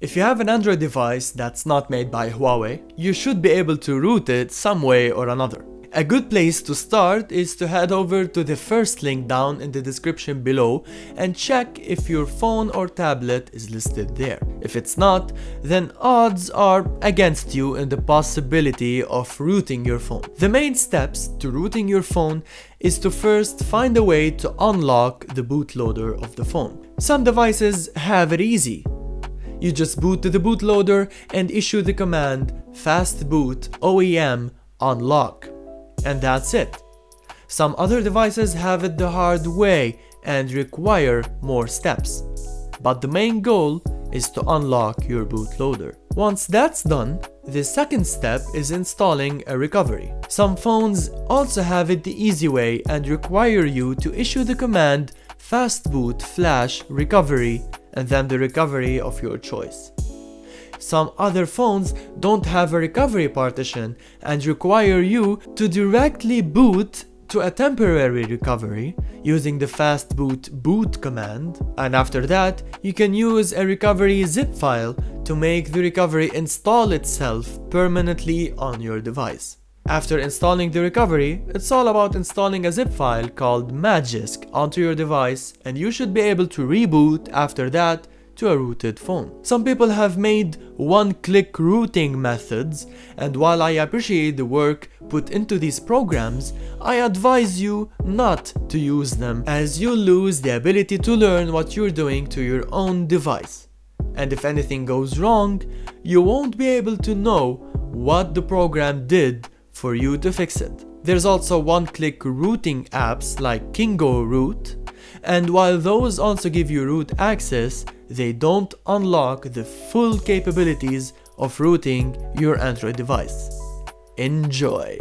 If you have an Android device that's not made by Huawei, you should be able to root it some way or another. A good place to start is to head over to the first link down in the description below and check if your phone or tablet is listed there. If it's not, then odds are against you in the possibility of rooting your phone. The main steps to rooting your phone is to first find a way to unlock the bootloader of the phone. Some devices have it easy. You just boot to the bootloader and issue the command fastboot OEM unlock. And that's it. Some other devices have it the hard way and require more steps. But the main goal is to unlock your bootloader. Once that's done, the second step is installing a recovery. Some phones also have it the easy way and require you to issue the command fastboot flash recovery and then the recovery of your choice. Some other phones don't have a recovery partition and require you to directly boot to a temporary recovery using the fastboot boot command, and after that you can use a recovery zip file to make the recovery install itself permanently on your device. After installing the recovery, it's all about installing a zip file called Magisk onto your device, and you should be able to reboot after that to a rooted phone. Some people have made one-click rooting methods, and while I appreciate the work put into these programs, I advise you not to use them as you lose the ability to learn what you're doing to your own device. And if anything goes wrong, you won't be able to know what the program did for you to fix it. There's also one-click rooting apps like Kingo Root, and while those also give you root access, they don't unlock the full capabilities of rooting your Android device. Enjoy!